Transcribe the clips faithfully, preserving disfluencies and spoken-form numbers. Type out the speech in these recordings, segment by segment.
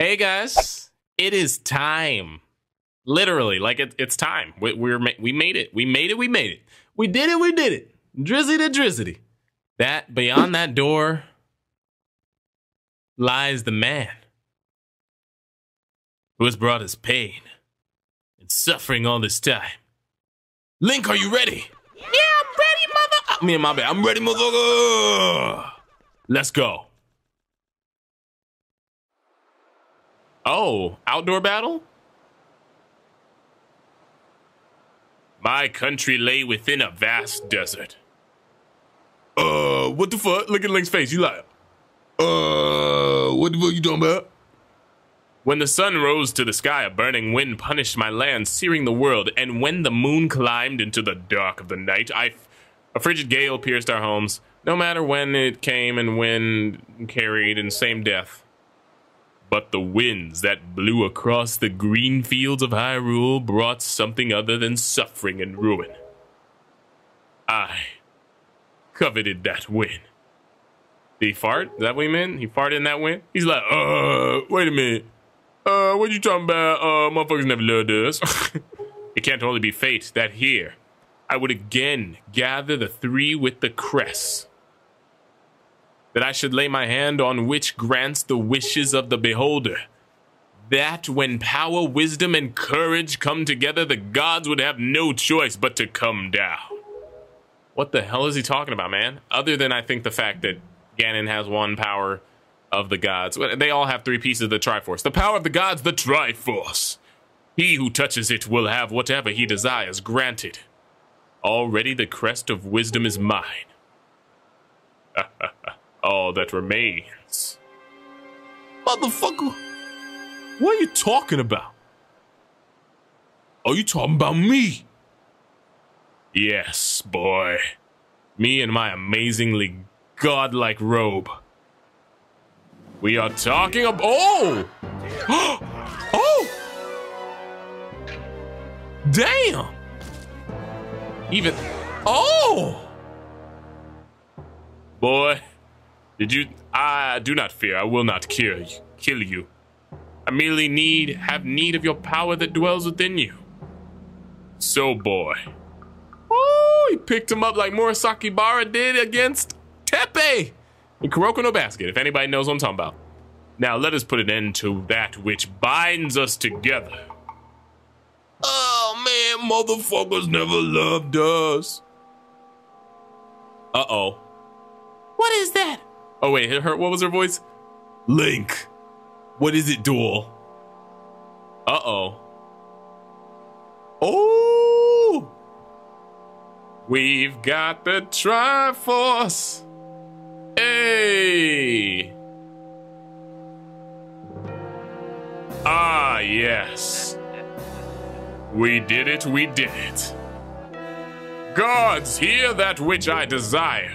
Hey guys, it is time. Literally, like it, it's time. We, we're we made it. We made it. We made it. We did it. We did it. Drizzy to Drizzy. That beyond that door lies the man who has brought us pain and suffering all this time. Link, are you ready? Yeah, I'm ready, mother. I mean, my bad. I'm ready, mother. Let's go. Oh, outdoor battle? My country lay within a vast desert. Uh, what the fuck? Look at Link's face, you liar. Uh, what the fuck you talking about? When the sun rose to the sky, a burning wind punished my land, searing the world. And when the moon climbed into the dark of the night, I f a frigid gale pierced our homes. No matter when it came and when carried and same death. But the winds that blew across the green fields of Hyrule brought something other than suffering and ruin. I coveted that win. Did he fart? Is that what he meant? He farted in that win? He's like, uh, wait a minute. Uh, what you talking about? Uh, motherfuckers never loved us. It can't only be fate that here, I would again gather the three with the crest. That I should lay my hand on which grants the wishes of the beholder. That when power, wisdom, and courage come together, the gods would have no choice but to come down. What the hell is he talking about, man? Other than, I think, the fact that Ganon has one power of the gods. They all have three pieces of the Triforce. The power of the gods, the Triforce. He who touches it will have whatever he desires granted. Already the crest of wisdom is mine. Ha ha ha. All that remains. Motherfucker, what are you talking about? Are you talking about me? Yes, boy. Me and my amazingly godlike robe. We are talking about. Oh! Oh! Damn! Even. Oh! Boy. Did you? I do not fear. I will not kill you. Kill you. I merely need have need of your power that dwells within you. So, boy. Oh, he picked him up like Murasaki Bara did against Tepe in Kuroko no Basket. If anybody knows what I'm talking about. Now let us put an end to that which binds us together. Oh man, motherfuckers never loved us. Uh oh. What is that? Oh wait, her, what was her voice? Link, what is it, Duel? Uh-oh. Oh! We've got the Triforce! Hey! Ah, yes. We did it, we did it. Gods, hear that which I desire.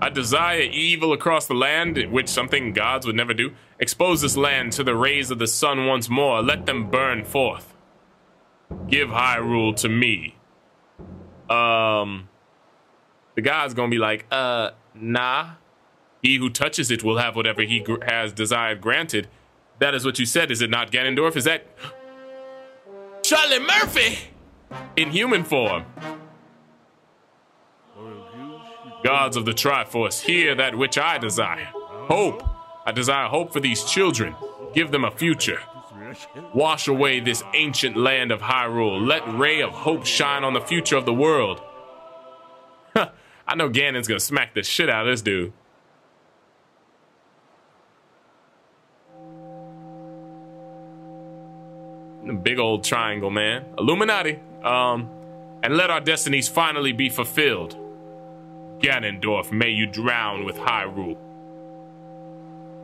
I desire evil across the land, which something gods would never do. Expose this land to the rays of the sun once more. Let them burn forth. Give Hyrule to me. Um, the god's gonna be like, uh, nah. He who touches it will have whatever he gr has desired granted. That is what you said, is it not, Ganondorf? Is that Charlie Murphy in human form? Gods of the Triforce, hear that which I desire. Hope. I desire hope for these children. Give them a future. Wash away this ancient land of Hyrule. Let ray of hope shine on the future of the world. Huh. I know Ganon's gonna smack the shit out of this dude. Big old triangle, man. Illuminati. Um, and let our destinies finally be fulfilled. Ganondorf, may you drown with Hyrule.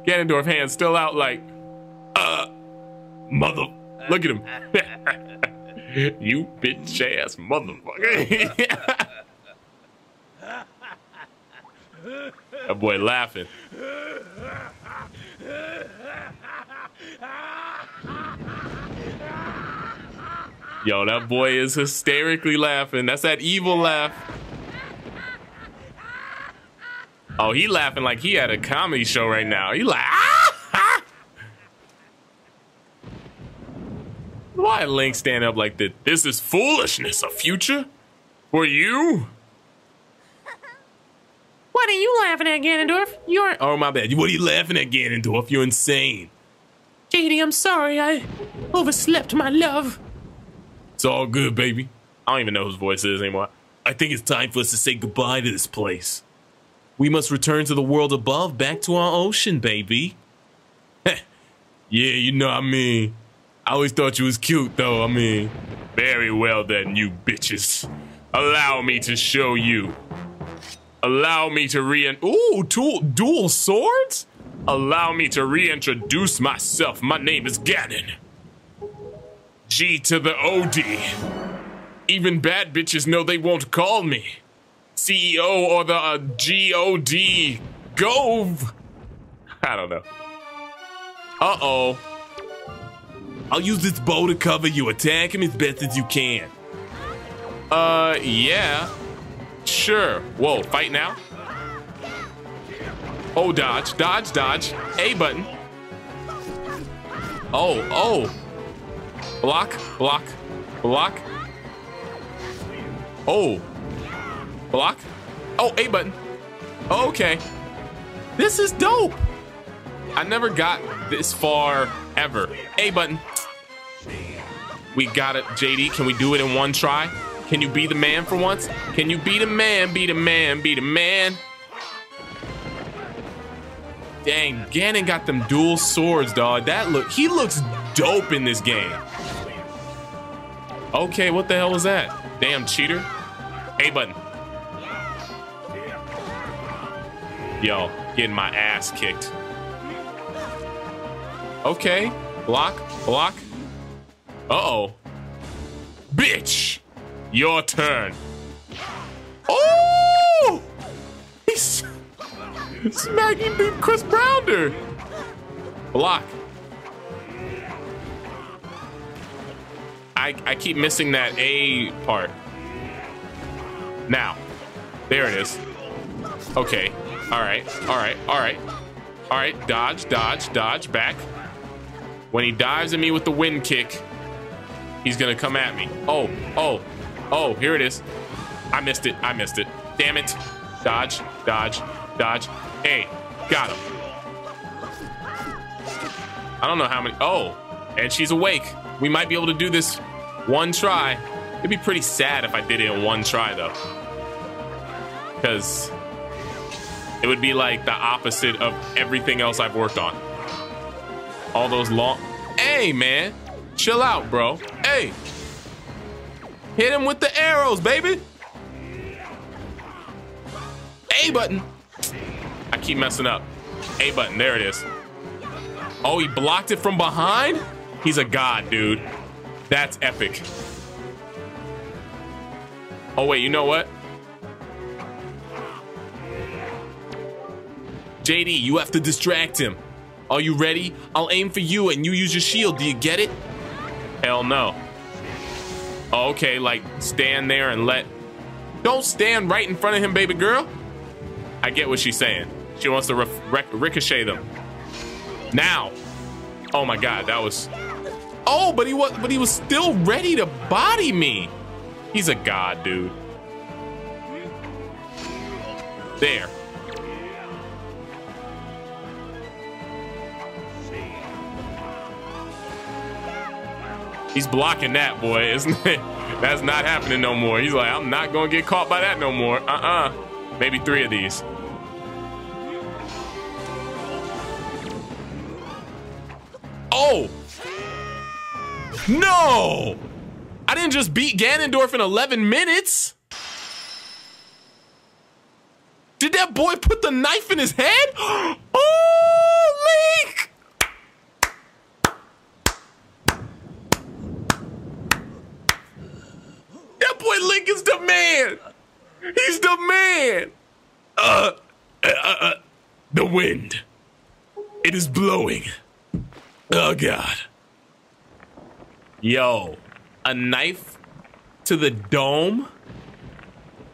Ganondorf, hands still out like, uh, mother. Look at him. You bitch ass motherfucker. That boy laughing. Yo, that boy is hysterically laughing. That's that evil laugh. Oh, he laughing like he had a comedy show right now. He like, ah, ah. Why Link stand up like this? This is foolishness, a future? For you? What are you laughing at, Ganondorf? You're- Oh, my bad. What are you laughing at, Ganondorf? You're insane. Katie, I'm sorry. I overslept my love. It's all good, baby. I don't even know whose voice it is anymore. I think it's time for us to say goodbye to this place. We must return to the world above, back to our ocean, baby. Heh. Yeah, you know what I mean. I always thought you was cute, though. I mean, very well then, you bitches. Allow me to show you. Allow me to re- Ooh, dual, dual swords? Allow me to reintroduce myself. My name is Ganon. G to the O D. Even bad bitches know they won't call me C E O or the uh, G O D. Gove. I don't know. Uh-oh. I'll use this bow to cover you. Attack him as best as you can. Uh, yeah. Sure. Whoa, fight now? Oh, dodge, dodge, dodge. A button. Oh, oh. Block, block, block. Oh. Block. Oh, A button. Okay. This is dope. I never got this far ever. A button. We got it, J D. Can we do it in one try? Can you be the man for once? Can you be the man, be the man, be the man? Dang, Ganon got them dual swords, dog. That look, he looks dope in this game. Okay, what the hell was that? Damn cheater. A button. Yo, getting my ass kicked. Okay, block, block. Uh-oh. Bitch, your turn. Oh! He's smacking dude Chris Browner. Block. I, I keep missing that A part. Now, there it is. Okay, all right, all right, all right. All right, dodge, dodge, dodge, back. When he dives at me with the wind kick, he's gonna come at me. Oh, oh, oh, here it is. I missed it, I missed it. Damn it. Dodge, dodge, dodge. Hey, got him. I don't know how many, oh, and she's awake. We might be able to do this one try. It'd be pretty sad if I did it in one try though. Because it would be like the opposite of everything else I've worked on. All those long... Hey, man. Chill out, bro. Hey. Hit him with the arrows, baby. A button. I keep messing up. A button. There it is. Oh, he blocked it from behind? He's a god, dude. That's epic. Oh, wait. You know what? J D, you have to distract him. Are you ready? I'll aim for you and you use your shield. Do you get it? Hell no. Okay, like stand there and let... Don't stand right in front of him, baby girl. I get what she's saying. She wants to ricochet them. Now. Oh my God, that was... Oh, but he was, but he was still ready to body me. He's a god, dude. There. He's blocking that, boy, isn't it? That's not happening no more. He's like, I'm not gonna get caught by that no more. Uh-uh. Maybe three of these. Oh! No! I didn't just beat Ganondorf in eleven minutes! Did that boy put the knife in his head? Oh, Link! Link is the man. He's the man. Uh, uh, uh, uh, the wind. It is blowing. Oh, God. Yo, a knife to the dome?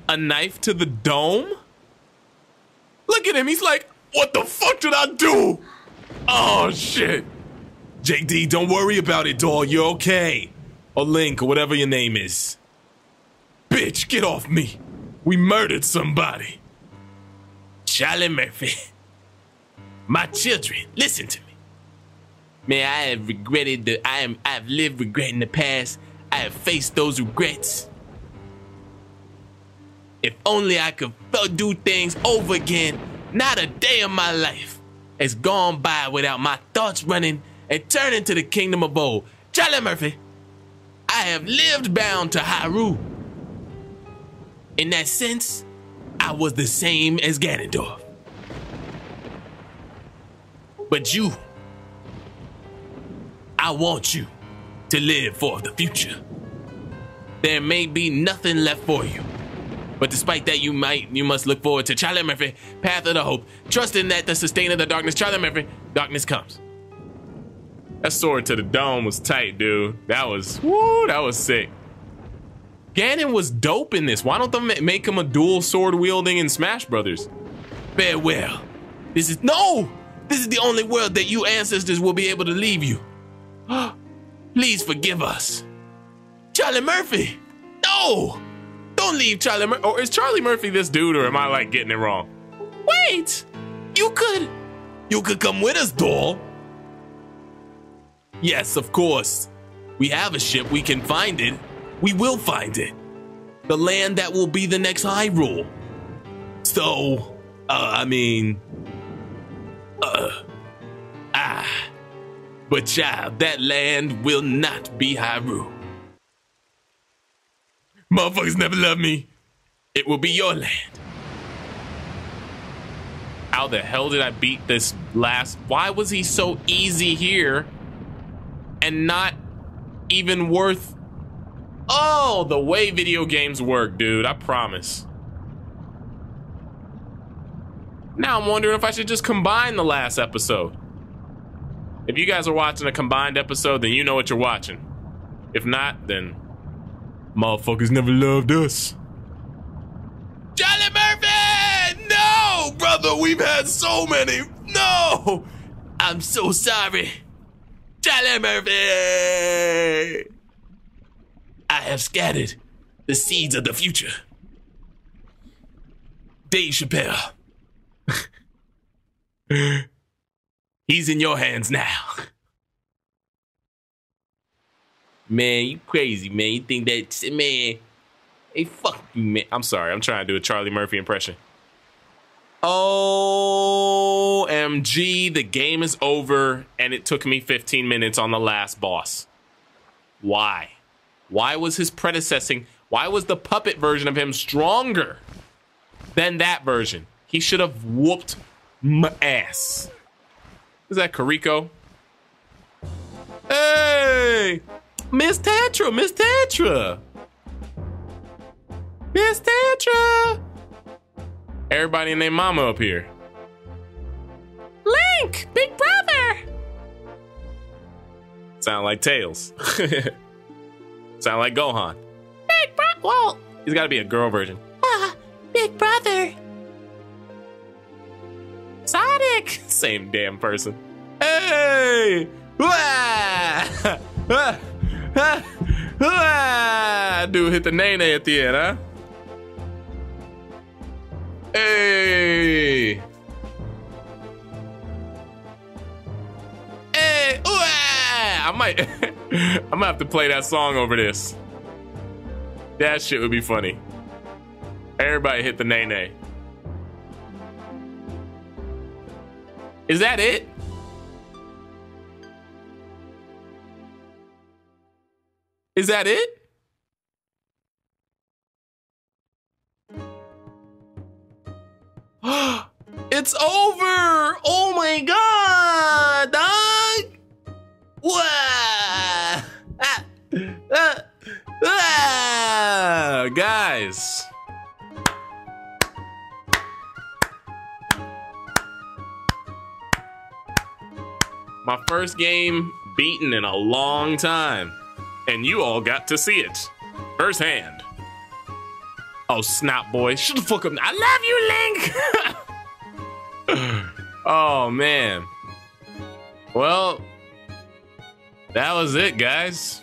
A knife to the dome? Look at him. He's like, what the fuck did I do? Oh, shit. J D, don't worry about it, doll. You're okay. or Link or whatever your name is. Bitch, get off me. We murdered somebody. Charlie Murphy. My children, listen to me. Man, I have regretted the I am I have lived regret in the past. I have faced those regrets. If only I could do things over again. Not a day of my life has gone by without my thoughts running and turning to the kingdom of old. Charlie Murphy, I have lived bound to Hyrule. In that sense, I was the same as Ganondorf. But you, I want you to live for the future. There may be nothing left for you. But despite that, you might you must look forward to Charlie Murphy, Path of the Hope, trusting that the sustainer of the darkness, Charlie Murphy, darkness comes. That sword to the dome was tight, dude. That was, woo, that was sick. Ganon was dope in this. Why don't they make him a dual sword wielding in Smash Brothers? Farewell. This is, no! This is the only world that you ancestors will be able to leave you. Please forgive us. Charlie Murphy! No! Don't leave Charlie Murphy. Or is Charlie Murphy this dude, or am I like getting it wrong? Wait, you could, you could come with us, doll. Yes, of course. We have a ship. We can find it. We will find it. The land that will be the next Hyrule. So, uh, I mean, uh, ah, but child, that land will not be Hyrule. Motherfuckers never loved me. It will be your land. How the hell did I beat this last? Why was he so easy here and not even worth? Oh, the way video games work, dude. I promise. Now I'm wondering if I should just combine the last episode. If you guys are watching a combined episode, then you know what you're watching. If not, then... motherfuckers never loved us. Charlie Murphy! No! Brother, we've had so many. No! I'm so sorry. Charlie Murphy! I have scattered the seeds of the future. Dave Chappelle. He's in your hands now. Man, you crazy, man. You think that, man. Hey, fuck you, man. I'm sorry. I'm trying to do a Charlie Murphy impression. O M G, the game is over, and it took me fifteen minutes on the last boss. Why? Why was his predecessing? Why was the puppet version of him stronger than that version? He should have whooped my ass. Is that Kariko? Hey! Miss Tetra, Miss Tetra. Miss Tetra. Everybody and their mama up here. Link, big brother. Sound like Tails. Sound like Gohan. Big brother. Well, he's got to be a girl version. Ah, uh, big brother. Sonic. Same damn person. Hey. Wah! Ah. Dude hit the nene at the end, huh? Hey! Hey! Ooh, ah. I might, I'm gonna have to play that song over this. That shit would be funny. Everybody hit the nene. Is that it? Is that it? It's over! Oh my god! Dog! Ah. Ah. Ah. Ah. Guys. My first game beaten in a long time. And you all got to see it firsthand. Oh, snot boy. Shut the fuck up. I love you, Link. Oh, man. Well, that was it, guys.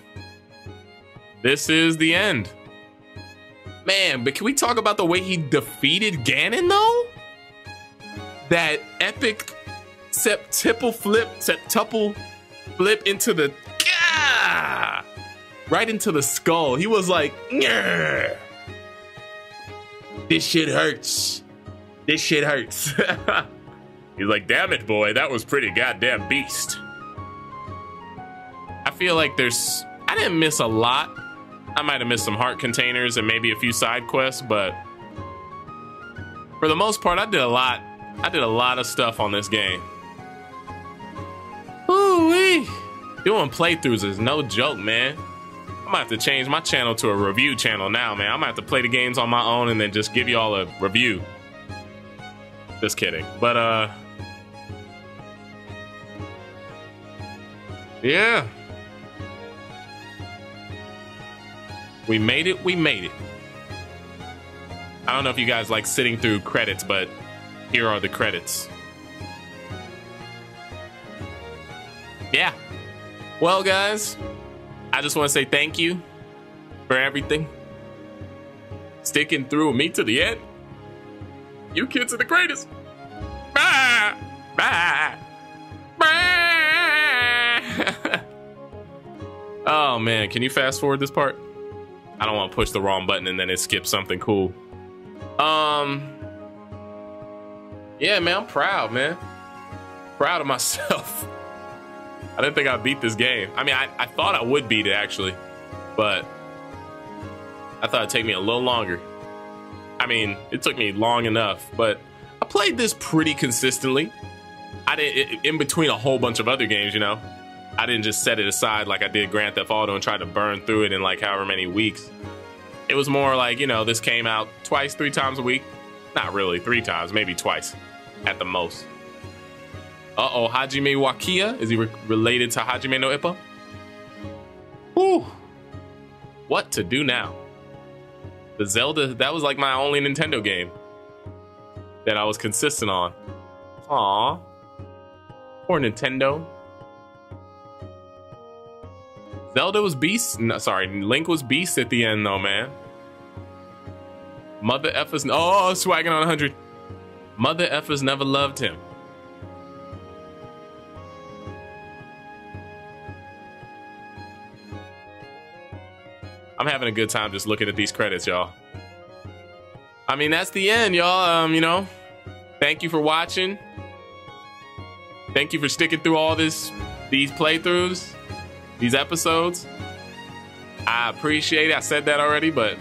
this is the end. Man, but can we talk about the way he defeated Ganon, though? That epic septuple flip, septuple flip into the... Gah! Right into the skull. He was like, Nyeh! This shit hurts. This shit hurts. He's like, damn it, boy. That was pretty goddamn beast. I feel like there's... I didn't miss a lot. I might have missed some heart containers and maybe a few side quests, but for the most part, I did a lot. I did a lot of stuff on this game. Ooh-wee. Doing playthroughs is no joke, man. I'm gonna have to change my channel to a review channel now, man. I'm gonna have to play the games on my own and then just give y'all a review. Just kidding. But, uh... yeah. We made it, we made it. I don't know if you guys like sitting through credits, but here are the credits. Yeah. Well, guys, I just want to say thank you for everything. Sticking through with me to the end. You kids are the greatest. Bye. Bye. Bye. Oh, man. Can you fast forward this part? I don't want to push the wrong button and then it skips something cool. Um, yeah, man, I'm proud, man. Proud of myself. I didn't think I beat this game. I mean, I, I thought I would beat it, actually. But I thought it'd take me a little longer. I mean, it took me long enough. But I played this pretty consistently. I did, in between a whole bunch of other games, you know. I didn't just set it aside like I did Grand Theft Auto and try to burn through it in like however many weeks. It was more like, you know, this came out twice, three times a week. Not really, three times, maybe twice at the most. Uh-oh, Hajime Wakia? Is he re related to Hajime no Ippo? Whew. What to do now? The Zelda, that was like my only Nintendo game that I was consistent on. Aw. Poor Nintendo. Zelda was beast. No, sorry, Link was beast at the end, though, man. Mother Effa's. Oh, swagging on one hundred. Mother Effa's never loved him. I'm having a good time just looking at these credits, y'all. I mean, that's the end, y'all. Um, you know, thank you for watching. Thank you for sticking through all this, these playthroughs. These episodes, I appreciate it. I said that already, but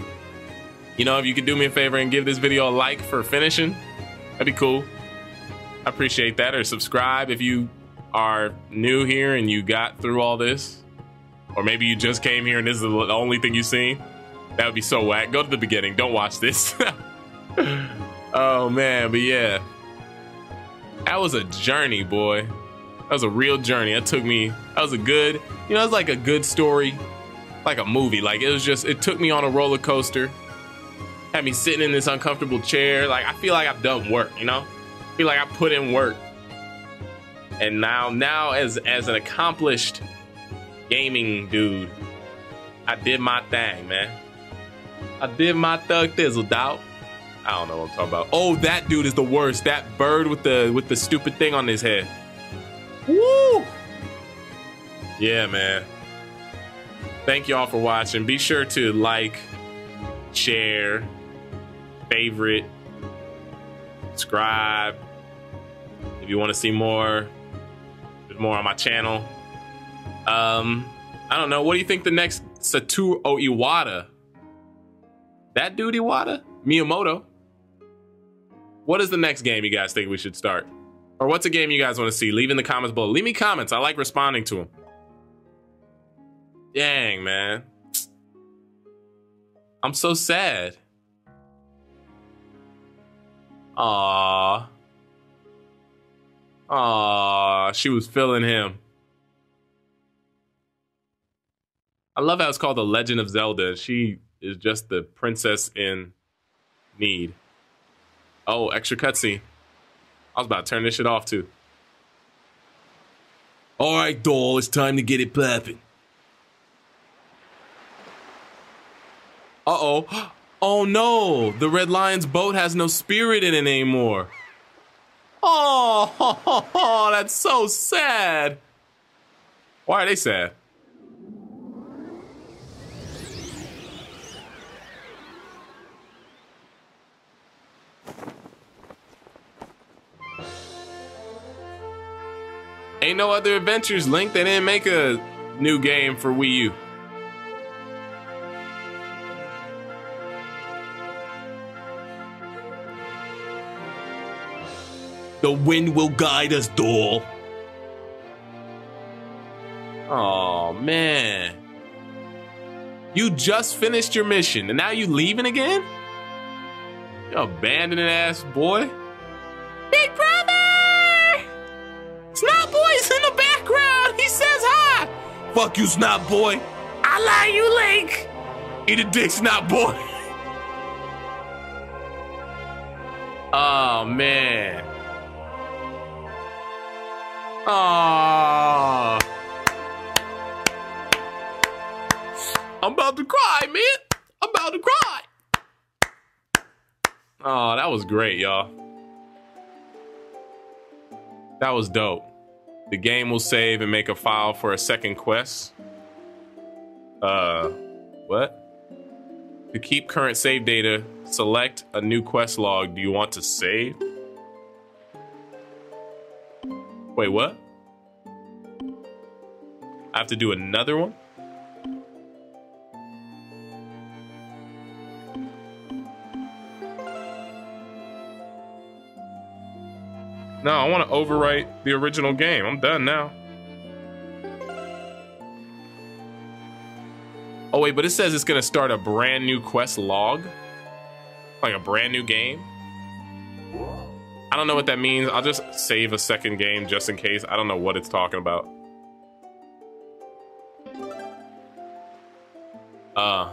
you know, if you could do me a favor and give this video a like for finishing, that'd be cool. I appreciate that. Or subscribe if you are new here and you got through all this, or maybe you just came here and this is the only thing you've seen. That would be so whack. Go to the beginning. Don't watch this. Oh man, but yeah, that was a journey, boy. That was a real journey. That took me, that was a good, you know, it was like a good story, like a movie. Like it was just, it took me on a roller coaster, had me sitting in this uncomfortable chair. Like I feel like I've done work, you know, I feel like I put in work. And now, now as, as an accomplished gaming dude, I did my thing, man. I did my thug thizzle, doubt. I don't know what I'm talking about. Oh, that dude is the worst. That bird with the, with the stupid thing on his head. Woo! Yeah, man. Thank y'all for watching. Be sure to like, share, favorite, subscribe. If you want to see more, there's more on my channel. Um, I don't know. What do you think the next Satoru Iwata? That dude Iwata? Miyamoto? What is the next game you guys think we should start? Or what's a game you guys want to see? Leave in the comments below. Leave me comments. I like responding to them. Dang, man. I'm so sad. Aww. Aww. She was feeling him. I love how it's called The Legend of Zelda. She is just the princess in need. Oh, extra cutscene. I was about to turn this shit off too. All right, doll, it's time to get it poppin'. Uh-oh. Oh no, the Red Lion's boat has no spirit in it anymore. Oh, oh, oh, oh, that's so sad. Why are they sad? Ain't no other adventures, Link. They didn't make a new game for Wii U. The wind will guide us, doll. Oh, man. You just finished your mission, and now you leaving again? You abandoning ass boy. Big brother! Snot Boy's in the background. He says hi. Fuck you, Snot Boy. I lie you, Link. Eat a dick, Snot Boy. Oh, man. Aww. I'm about to cry, man. I'm about to cry. Oh, that was great, y'all. That was dope. The game will save and make a file for a second quest. Uh, what? To keep current save data, select a new quest log. Do you want to save? Wait, what? I have to do another one? No, I want to overwrite the original game. I'm done now. Oh, wait, but it says it's going to start a brand new quest log? Like a brand new game? I don't know what that means. I'll just save a second game just in case. I don't know what it's talking about. Uh,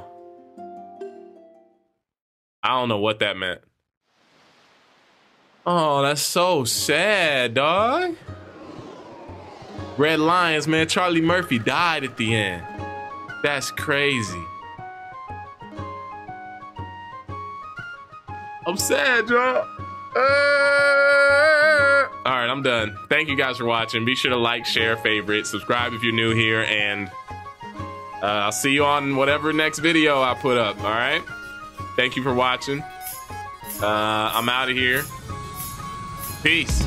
I don't know what that meant. Oh, that's so sad, dog. Red Lions, man. Charlie Murphy died at the end. That's crazy. I'm sad, y'all. Uh, all right, I'm done. Thank you guys for watching. Be sure to like, share, favorite, subscribe if you're new here, and uh, I'll see you on whatever next video I put up. All right, thank you for watching. uh, I'm out of here. Peace.